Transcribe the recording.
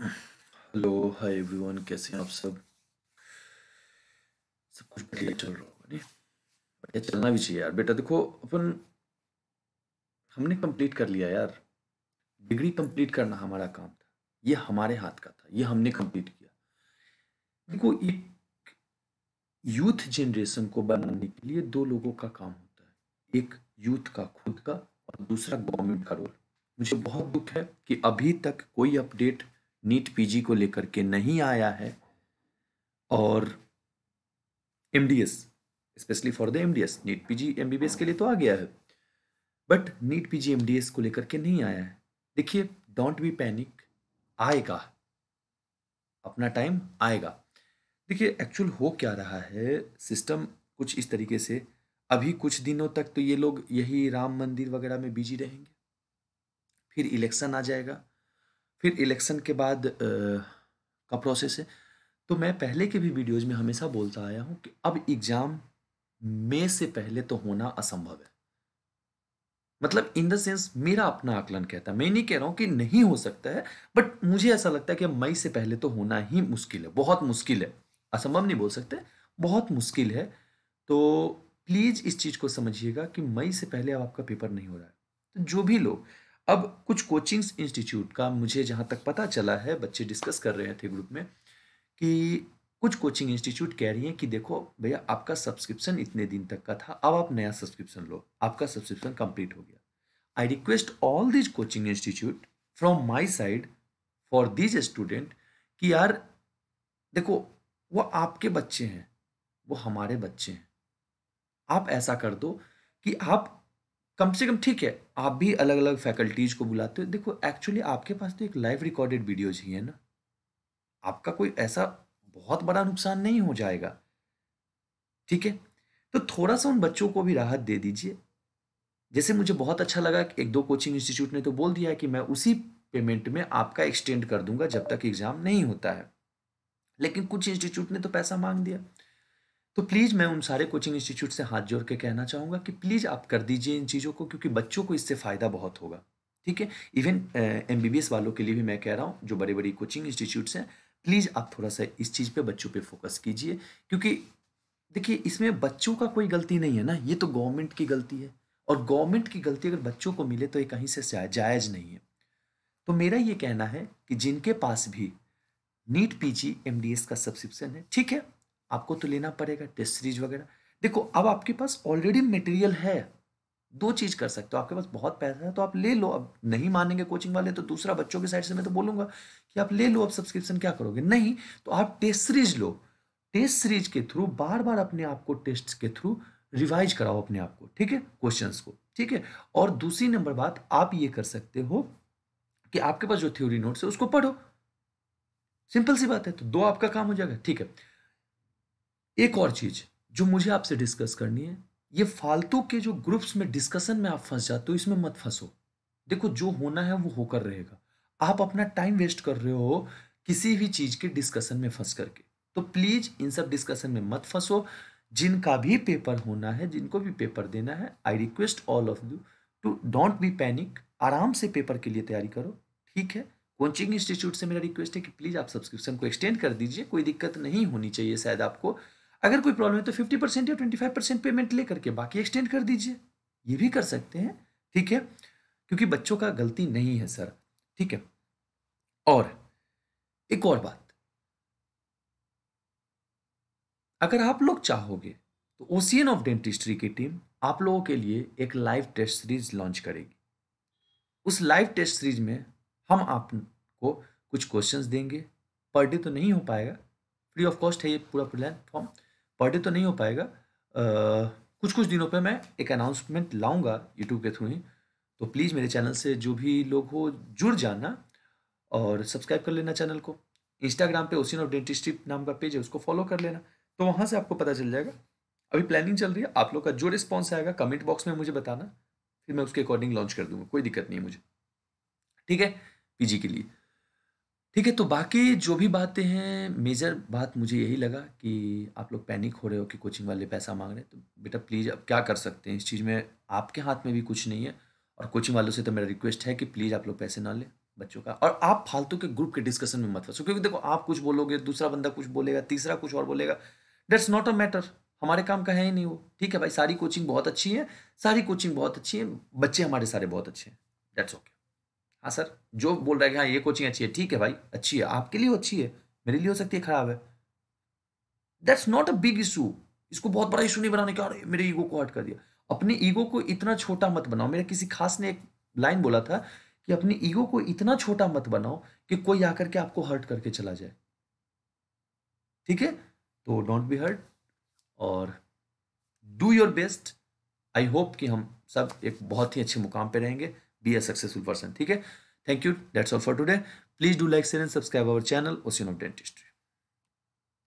Hello hi everyone, कैसे हैं आप सब कुछ बढ़िया चल रहा होगा नहीं? बढ़िया चलना भी चाहिए यार। बेटा देखो, हमने कंप्लीट कर लिया यार। डिग्री कंप्लीट करना हमारा काम था, ये हमारे हाथ का था, ये हमने कंप्लीट किया। देखो, एक यूथ जनरेशन को बनाने के लिए दो लोगों का काम होता है, एक यूथ का खुद का और दूसरा गवर्नमेंट का रोल। मुझे बहुत दुख है कि अभी तक कोई अपडेट नीट पीजी को लेकर के नहीं आया है, और MDS specially for the MDS, NEET PG MBBS के लिए तो आ गया है, बट नीट पीजी एमडीएस को लेकर के नहीं आया है। देखिए, डोंट बी पैनिक, आएगा, अपना टाइम आएगा। देखिए, एक्चुअल हो क्या रहा है, सिस्टम कुछ इस तरीके से, अभी कुछ दिनों तक तो ये लोग यही राम मंदिर वगैरह में बिजी रहेंगे, फिर इलेक्शन आ जाएगा, फिर इलेक्शन के बाद का प्रोसेस है। तो मैं पहले के भी वीडियोज़ में हमेशा बोलता आया हूँ कि अब एग्ज़ाम मई से पहले तो होना असंभव है। मतलब इन द सेंस, मेरा अपना आकलन कहता है, मैं नहीं कह रहा हूँ कि नहीं हो सकता है, बट मुझे ऐसा लगता है कि मई से पहले तो होना ही मुश्किल है, बहुत मुश्किल है, असंभव नहीं बोल सकते, बहुत मुश्किल है। तो प्लीज़ इस चीज़ को समझिएगा कि मई से पहले अब आपका पेपर नहीं हो रहा है। तो जो भी लोग, अब कुछ कोचिंग्स इंस्टीट्यूट का मुझे जहाँ तक पता चला है, बच्चे डिस्कस कर रहे थे ग्रुप में, कि कुछ कोचिंग इंस्टीट्यूट कह रही हैं कि देखो भैया, आपका सब्सक्रिप्शन इतने दिन तक का था, अब आप नया सब्सक्रिप्शन लो, आपका सब्सक्रिप्शन कंप्लीट हो गया। I request all these coaching institute from my side for these student कि यार देखो, वो आपके बच्चे हैं, वो हमारे बच्चे हैं, आप ऐसा कर दो कि आप कम से कम, ठीक है आप भी अलग अलग फैकल्टीज को बुलाते हो, देखो एक्चुअली आपके पास तो एक लाइव रिकॉर्डेड वीडियोज ही है ना, आपका कोई ऐसा बहुत बड़ा नुकसान नहीं हो जाएगा, ठीक है? तो थोड़ा सा उन बच्चों को भी राहत दे दीजिए। जैसे मुझे बहुत अच्छा लगा कि एक दो कोचिंग इंस्टीट्यूट ने तो बोल दिया है कि मैं उसी पेमेंट में आपका एक्सटेंड कर दूंगा जब तक एग्जाम नहीं होता है, लेकिन कुछ इंस्टीट्यूट ने तो पैसा मांग दिया। तो प्लीज़ मैं उन सारे कोचिंग इंस्टीट्यूट से हाथ जोड़ के कहना चाहूँगा कि प्लीज़ आप कर दीजिए इन चीज़ों को, क्योंकि बच्चों को इससे फ़ायदा बहुत होगा, ठीक है? इवन एमबीबीएस वालों के लिए भी मैं कह रहा हूँ, जो बड़े बड़ी कोचिंग इंस्टीट्यूट्स हैं, प्लीज़ आप थोड़ा सा इस चीज़ पे, बच्चों पे फोकस कीजिए, क्योंकि देखिए इसमें बच्चों का कोई गलती नहीं है ना, ये तो गवर्नमेंट की गलती है, और गवर्नमेंट की गलती अगर बच्चों को मिले तो ये कहीं से जायज़ नहीं है। तो मेरा ये कहना है कि जिनके पास भी नीट पीजी एमडीएस का सब्सक्रिप्शन है, ठीक है आपको तो लेना पड़ेगा, टेस्ट सीरीज वगैरह, देखो अब आपके पास ऑलरेडी मटेरियल है, दो चीज़ कर सकते हो, आपके पास बहुत पैसा है तो आप ले लो, अब नहीं मानेंगे कोचिंग वाले तो दूसरा बच्चों के साइड से मैं तो बोलूँगा कि आप ले लो, अब सब्सक्रिप्शन क्या करोगे, नहीं तो आप टेस्ट सीरीज लो, टेस्ट सीरीज के थ्रू बार बार अपने आप को टेस्ट के थ्रू रिवाइज कराओ अपने आप को, ठीक है, क्वेश्चंस को, ठीक है? और दूसरी नंबर बात, आप ये कर सकते हो कि आपके पास जो थ्योरी नोट्स है उसको पढ़ो, सिंपल सी बात है, तो दो आपका काम हो जाएगा, ठीक है? एक और चीज़ जो मुझे आपसे डिस्कस करनी है, ये फालतू के जो ग्रुप्स में डिस्कशन में आप फंस जाते हो, इसमें मत फंसो। देखो जो होना है वो होकर रहेगा, आप अपना टाइम वेस्ट कर रहे हो किसी भी चीज़ के डिस्कशन में फंस करके, तो प्लीज़ इन सब डिस्कशन में मत फंसो। जिनका भी पेपर होना है, जिनको भी पेपर देना है, I request all of you to don't be panic, आराम से पेपर के लिए तैयारी करो, ठीक है? कोचिंग इंस्टीट्यूट से मेरा रिक्वेस्ट है कि प्लीज़ आप सब्सक्रिप्शन को एक्सटेंड कर दीजिए, कोई दिक्कत नहीं होनी चाहिए, शायद आपको अगर कोई प्रॉब्लम है तो 50% या 25% पेमेंट ले करके बाकी एक्सटेंड कर दीजिए, ये भी कर सकते हैं, ठीक है? क्योंकि बच्चों का गलती नहीं है सर, ठीक है? और एक और बात, अगर आप लोग चाहोगे तो ओशियन ऑफ डेंटिस्ट्री की टीम आप लोगों के लिए एक लाइव टेस्ट सीरीज लॉन्च करेगी। उस लाइव टेस्ट सीरीज में हम आपको कुछ क्वेश्चंस देंगे, पर डे तो नहीं हो पाएगा, फ्री ऑफ कॉस्ट है ये पूरा प्लेटफॉर्म, पर डे तो नहीं हो पाएगा, कुछ कुछ दिनों पे मैं एक अनाउंसमेंट लाऊंगा यूट्यूब के थ्रू ही, तो प्लीज़ मेरे चैनल से जो भी लोग हो जुड़ जाना और सब्सक्राइब कर लेना चैनल को। इंस्टाग्राम पे ओशियन ऑफ डेंटिस्ट्री नाम का पेज है, उसको फॉलो कर लेना, तो वहाँ से आपको पता चल जाएगा। अभी प्लानिंग चल रही है, आप लोग का जो रिस्पॉन्स आएगा कमेंट बॉक्स में मुझे बताना, फिर मैं उसके अकॉर्डिंग लॉन्च कर दूँगा, कोई दिक्कत नहीं है मुझे, ठीक है? पीजी के लिए, ठीक है? तो बाकी जो भी बातें हैं, मेजर बात मुझे यही लगा कि आप लोग पैनिक हो रहे हो कि कोचिंग वाले पैसा मांग रहे हैं, तो बेटा प्लीज़ अब क्या कर सकते हैं, इस चीज़ में आपके हाथ में भी कुछ नहीं है, और कोचिंग वालों से तो मेरा रिक्वेस्ट है कि प्लीज़ आप लोग पैसे ना लें, बच्चों का। और आप फालतू के ग्रुप के डिस्कशन में मत फंसो, क्योंकि देखो आप कुछ बोलोगे, दूसरा बंदा कुछ बोलेगा, तीसरा कुछ और बोलेगा, दैट्स नॉट अ मैटर, हमारे काम का है ही नहीं वो। ठीक है भाई, सारी कोचिंग बहुत अच्छी है, सारी कोचिंग बहुत अच्छी है, बच्चे हमारे सारे बहुत अच्छे हैं, दैट्स ओके। हाँ सर, जो बोल रहा है कि हाँ ये कोचिंग अच्छी है, ठीक है भाई अच्छी है, आपके लिए अच्छी है, मेरे लिए हो सकती है खराब है, that's not a big issue. इसको बहुत बड़ा इशू नहीं बनाने का, अरे मेरे ईगो को हर्ट कर दिया। अपने ईगो को इतना छोटा मत बनाओ, मेरे किसी खास ने एक लाइन बोला था कि अपने ईगो को इतना छोटा मत बनाओ कि कोई आकर के आपको हर्ट करके चला जाए। ठीक है, तो डोंट बी हर्ट और do your best. I hope कि हम सब एक बहुत ही अच्छे मुकाम पे रहेंगे। Be a successful person. ठीक है, thank you, that's all for today. Please do like, share and subscribe our channel ocean of dentistry.